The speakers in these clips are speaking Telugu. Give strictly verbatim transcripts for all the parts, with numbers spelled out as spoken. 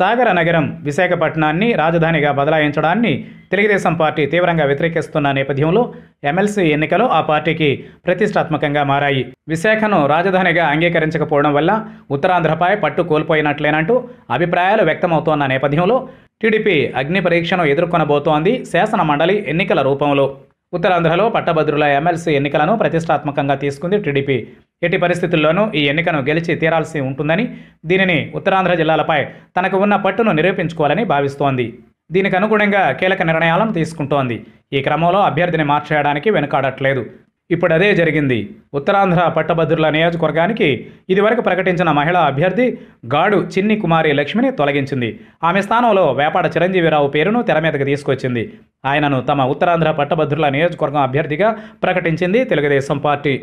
సాగర నగరం విశాఖపట్నాన్ని రాజధానిగా బదలాయించడాన్ని తెలుగుదేశం పార్టీ తీవ్రంగా వ్యతిరేకిస్తున్న నేపథ్యంలో ఎమ్మెల్సీ ఎన్నికలు ఆ పార్టీకి ప్రతిష్టాత్మకంగా మారాయి. విశాఖను రాజధానిగా అంగీకరించకపోవడం వల్ల ఉత్తరాంధ్రపై పట్టు కోల్పోయినట్లేనంటూ అభిప్రాయాలు వ్యక్తమవుతోన్న నేపథ్యంలో టీడీపీ అగ్ని పరీక్షను ఎదుర్కొనబోతోంది శాసన మండలి ఎన్నికల రూపంలో. ఉత్తరాంధ్రలో పట్టభద్రుల ఎమ్మెల్సీ ఎన్నికలను ప్రతిష్టాత్మకంగా తీసుకుంది టీడీపీ. ఎట్టి పరిస్థితుల్లోనూ ఈ ఎన్నికను గెలిచి తీరాల్సి ఉంటుందని, దీనిని ఉత్తరాంధ్ర జిల్లాలపై తనకు ఉన్న పట్టును నిరూపించుకోవాలని భావిస్తోంది. దీనికి అనుగుణంగా కీలక నిర్ణయాలను తీసుకుంటోంది. ఈ క్రమంలో అభ్యర్థిని మార్చేయడానికి వెనుకాడట్లేదు. ఇప్పుడు అదే జరిగింది. ఉత్తరాంధ్ర పట్టభద్రుల నియోజకవర్గానికి ఇదివరకు ప్రకటించిన మహిళా అభ్యర్థి గాడు చిన్ని కుమారి లక్ష్మిని తొలగించింది. ఆమె స్థానంలో వేపాడ చిరంజీవిరావు పేరును తెర మీదకి తీసుకొచ్చింది. ఆయనను తమ ఉత్తరాంధ్ర పట్టభద్రుల నియోజకవర్గం అభ్యర్థిగా ప్రకటించింది తెలుగుదేశం పార్టీ.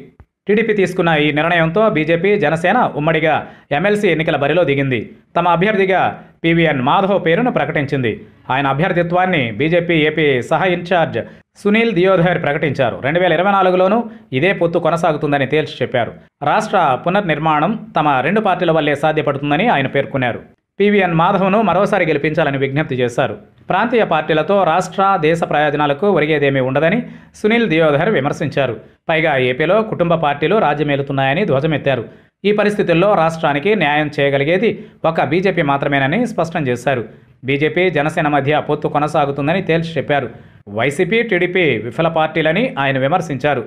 టీడీపీ తీసుకున్న ఈ నిర్ణయంతో బీజేపీ, జనసేన ఉమ్మడిగా ఎమ్మెల్సీ ఎన్నికల బరిలో దిగింది. తమ అభ్యర్థిగా పీవీఎన్ మాధవ్ పేరును ప్రకటించింది. ఆయన అభ్యర్థిత్వాన్ని బీజేపీ ఏపీ సహా ఇన్ఛార్జ్ సునీల్ దయోధర్ ప్రకటించారు. రెండు వేల ఇరవై నాలుగులోనూ ఇదే పొత్తు కొనసాగుతుందని తేల్చి చెప్పారు. రాష్ట్ర పునర్నిర్మాణం తమ రెండు పార్టీల వల్లే సాధ్యపడుతుందని ఆయన పేర్కొన్నారు. పీవీఎన్ మాధవ్ను మరోసారి గెలిపించాలని విజ్ఞప్తి చేశారు. ప్రాంతీయ పార్టీలతో రాష్ట్ర దేశ ప్రయోజనాలకు ఒరిగేదేమీ ఉండదని సునీల్ దయోధర్ విమర్శించారు. పైగా ఏపీలో కుటుంబ పార్టీలు రాజ్యమేలుతున్నాయని ధ్వజమెత్తారు. ఈ పరిస్థితుల్లో రాష్ట్రానికి న్యాయం చేయగలిగేది ఒక బీజేపీ మాత్రమేనని స్పష్టం చేశారు. బీజేపీ, జనసేన మధ్య పొత్తు కొనసాగుతుందని తేల్చి చెప్పారు. వైసీపీ, టీడీపీ విఫల పార్టీలని ఆయన విమర్శించారు.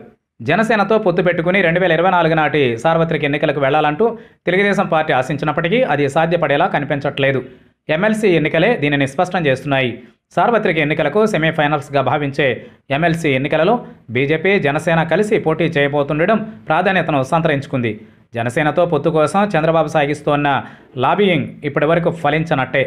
జనసేనతో పొత్తు పెట్టుకుని రెండు వేల ఇరవై నాలుగు నాటి సార్వత్రిక ఎన్నికలకు వెళ్లాలంటూ తెలుగుదేశం పార్టీ ఆశించినప్పటికీ అది సాధ్యపడేలా కనిపించట్లేదు. ఎమ్మెల్సీ ఎన్నికలే దీనిని స్పష్టం చేస్తున్నాయి. సార్వత్రిక ఎన్నికలకు సెమీఫైనల్స్గా భావించే ఎమ్మెల్సీ ఎన్నికలలో బీజేపీ, జనసేన కలిసి పోటీ చేయబోతుండడం ప్రాధాన్యతను సంతరించుకుంది. జనసేనతో పొత్తు కోసం చంద్రబాబు సాగిస్తోన్న లాబియింగ్ ఇప్పటివరకు ఫలించనట్టే.